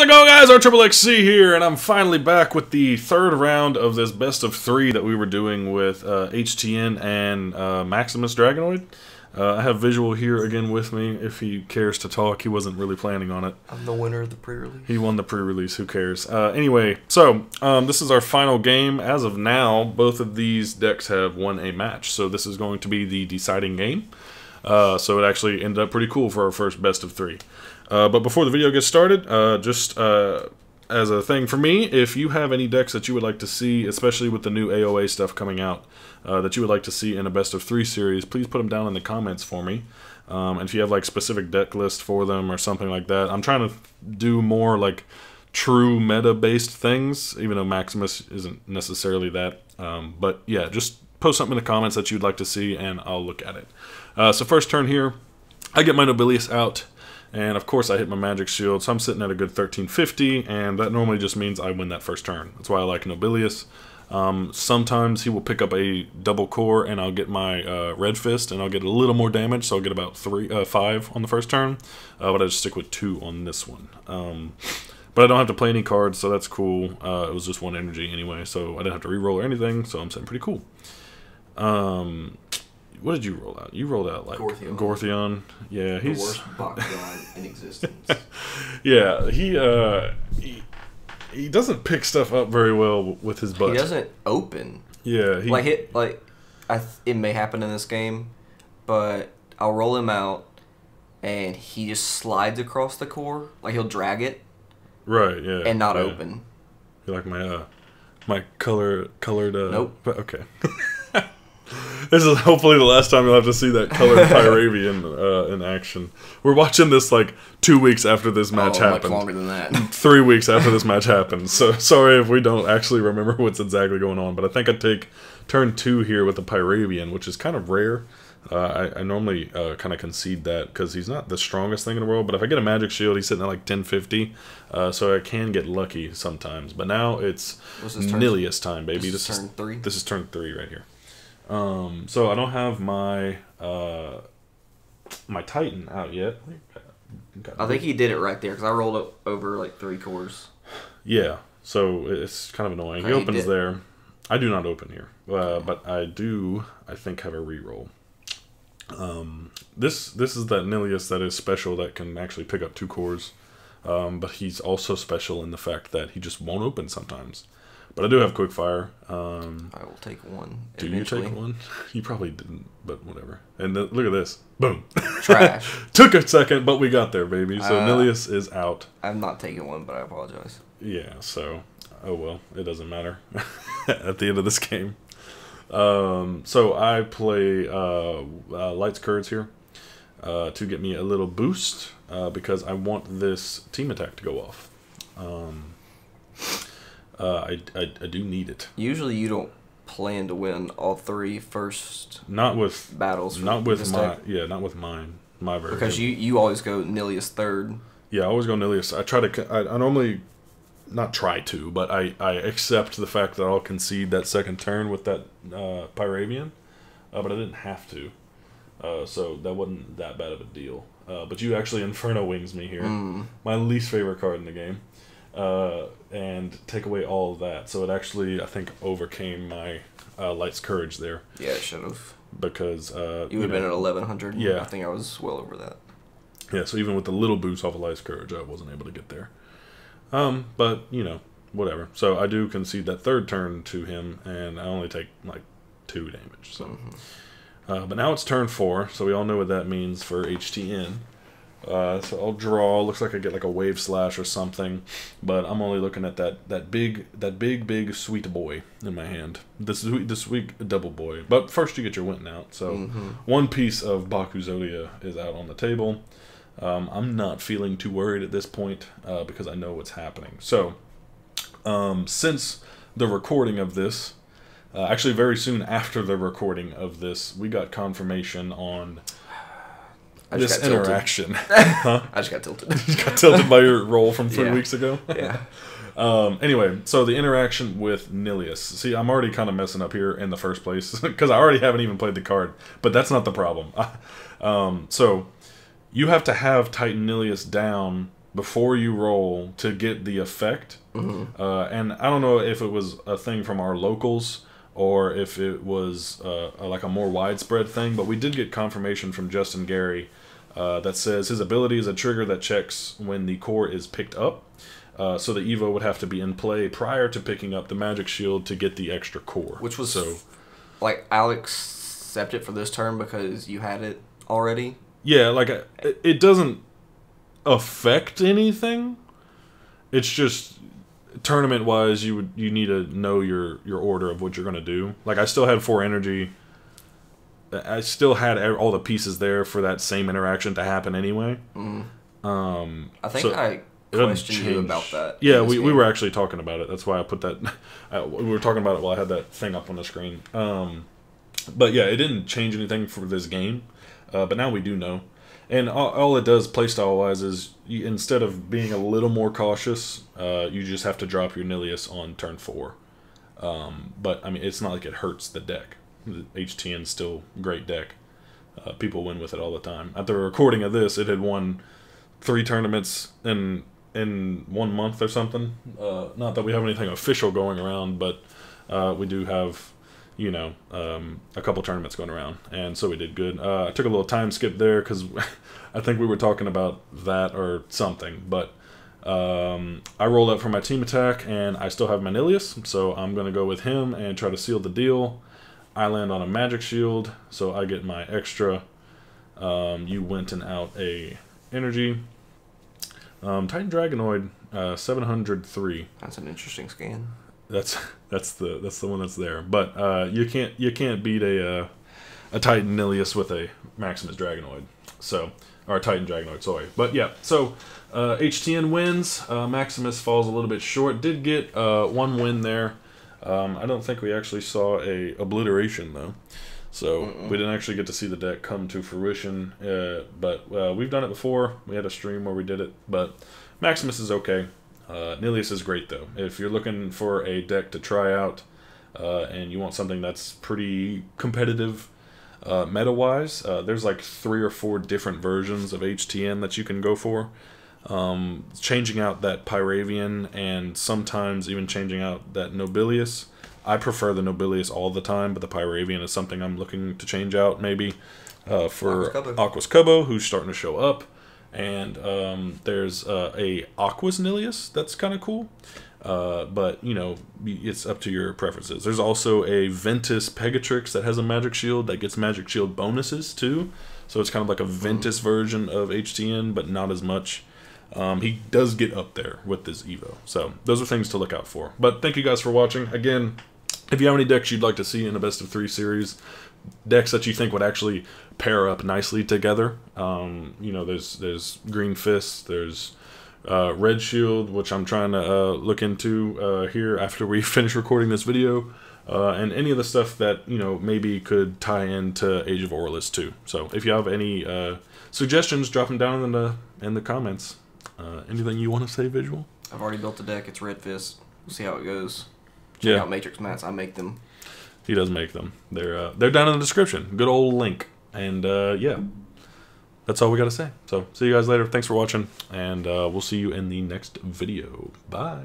How's it going, guys? RXXC here, and I'm finally back with the third round of this best of three that we were doing with HTN and Maximus Dragonoid. I have Visual here again with me if he cares to talk. He wasn't really planning on it. I'm the winner of the pre-release. He won the pre-release. Who cares? Anyway, so this is our final game. As of now, both of these decks have won a match, so this is going to be the deciding game. So it actually ended up pretty cool for our first best of three. But before the video gets started, just as a thing for me, if you have any decks that you would like to see, especially with the new AOA stuff coming out, that you would like to see in a best of three series, please put them down in the comments for me. And if you have like specific deck lists for them or something like that, I'm trying to do more like true meta based things, even though Maximus isn't necessarily that. But yeah, just post something in the comments that you'd like to see and I'll look at it. So first turn here, I get my Nobilius out. And of course I hit my Magic Shield, so I'm sitting at a good 1350, and that normally just means I win that first turn. That's why I like Nobilius. Sometimes he will pick up a double core, and I'll get my Red Fist, and I'll get a little more damage, so I'll get about five on the first turn, but I just stick with two on this one. But I don't have to play any cards, so that's cool. It was just one energy anyway, so I didn't have to reroll or anything, so I'm sitting pretty cool. What did you roll out? You rolled out like Gorthion. Yeah, he's the worst Bakugan in existence. Yeah, he doesn't pick stuff up very well with his butt. He doesn't open. Yeah, he... it may happen in this game, but I'll roll him out, and he just slides across the core. Like he'll drag it. Right. Yeah. And not open. You like my my colored? Nope. Okay. This is hopefully the last time you'll have to see that colored Pyravian in action. We're watching this like 2 weeks after this match happened. Much longer than that. 3 weeks after this match happened. So sorry if we don't actually remember what's exactly going on. But I think I take turn two here with the Pyravian, which is kind of rare. I normally kind of concede that because he's not the strongest thing in the world. But if I get a Magic Shield, he's sitting at like 1050. So I can get lucky sometimes. But now it's Nilius time, baby. This is turn three. This is turn three right here. So I don't have my my Titan out yet. I think he did it right there because I rolled up over like three cores. Yeah, so it's kind of annoying. He opens there. I do not open here, but I do. I think have a reroll. This is that Nilius that is special that can actually pick up two cores, but he's also special in the fact that he just won't open sometimes. But I do have quickfire. I will take one. Do eventually. You take one? You probably didn't, but whatever. And look at this. Boom. Trash. Took a second, but we got there, baby. So Nilius is out. I'm not taking one, but I apologize. Yeah, so, oh well. It doesn't matter at the end of this game. So I play Light's Curds here to get me a little boost because I want this team attack to go off. I do need it. Usually you don't plan to win all three first battles. Not with my deck. Yeah, not with mine. My version. Because you always go Nilius third. Yeah, I always go Nilius. I try to. I normally not try to, but I accept the fact that I'll concede that second turn with that Pyravian, but I didn't have to, so that wasn't that bad of a deal. But you actually Inferno Wings me here. Mm. My least favorite card in the game. And take away all of that. So it actually, I think, overcame my Light's Courage there. Yeah, it should have. Because... you would have been at 1100. Yeah. I think I was well over that. Yeah, so even with the little boost off of Light's Courage, I wasn't able to get there. But, you know, whatever. So I do concede that third turn to him, and I only take, like, 2 damage. So, but now it's turn 4, so we all know what that means for HTN. So I'll draw. Looks like I get like a Wave Slash or something, but I'm only looking at that big sweet boy in my hand. This week double boy. But first you get your Winton out. So one piece of Baku Zodia is out on the table. I'm not feeling too worried at this point because I know what's happening. So since the recording of this, actually very soon after the recording of this, we got confirmation on. This interaction. Huh? I just got tilted. You got tilted by your roll from three weeks ago? Yeah. Anyway, so the interaction with Nilius. See, I'm already kind of messing up here in the first place because I already haven't even played the card, but that's not the problem. So you have to have Titan Nilius down before you roll to get the effect. Mm-hmm. And I don't know if it was a thing from our locals or if it was like a more widespread thing, but we did get confirmation from Justin Gary that says his ability is a trigger that checks when the core is picked up. So the Evo would have to be in play prior to picking up the magic shield to get the extra core. Which was so, like, I'll accept it for this term because you had it already. Yeah, like it doesn't affect anything. It's just tournament wise, you need to know your order of what you're gonna do. Like I still had 4 energy. I still had all the pieces there for that same interaction to happen anyway. Mm. I think so, I questioned you about that. Yeah, we were actually talking about it. That's why I put that. We were talking about it while I had that thing up on the screen. But yeah, it didn't change anything for this game. But now we do know. And all it does playstyle-wise is you, instead of being a little more cautious, you just have to drop your Nilius on turn 4. But, I mean, it's not like it hurts the deck. The HTN's still a great deck. People win with it all the time. At the recording of this, it had won 3 tournaments in 1 month or something. Not that we have anything official going around, but we do have... you know, a couple tournaments going around, and so we did good. I took a little time skip there because I think we were talking about that or something, but I rolled up for my team attack, and I still have Nilius, so I'm going to go with him and try to seal the deal. I land on a magic shield, so I get my extra. You Winton out a energy. Titan Dragonoid, 703. That's an interesting scan. That's the one that's there, but you can't beat a Titan Nilius with a Maximus Dragonoid, so or a Titan Dragonoid, sorry. But yeah, so HTN wins. Maximus falls a little bit short. Did get 1 win there. I don't think we actually saw a obliteration though, so we didn't actually get to see the deck come to fruition. But we've done it before. We had a stream where we did it, but Maximus is okay. Nilius is great though. If you're looking for a deck to try out and you want something that's pretty competitive meta-wise, there's like 3 or 4 different versions of HTN that you can go for. Changing out that Pyravian and sometimes even changing out that Nobilius. I prefer the Nobilius all the time, but the Pyravian is something I'm looking to change out maybe for Aquas Cubo, who's starting to show up. And there's a Aquas Nilius that's kind of cool, but you know, it's up to your preferences. There's also a Ventus Pegatrix that has a magic shield that gets magic shield bonuses too, so it's kind of like a Ventus version of HTN, but not as much. He does get up there with this Evo, so those are things to look out for. But thank you guys for watching. Again, if you have any decks you'd like to see in a best of 3 series, decks that you think would actually pair up nicely together. You know, there's Green Fist, there's Red Shield, which I'm trying to look into here after we finish recording this video, and any of the stuff that, you know, maybe could tie into Age of Aurelus too. So if you have any suggestions, drop them down in the comments. Anything you want to say, Visual? I've already built the deck. It's Red Fist. We'll see how it goes. Check out Matrix Mats. I make them. He does make them. They're down in the description. Good old link. And yeah, that's all we got to say. So see you guys later. Thanks for watching, and we'll see you in the next video. Bye.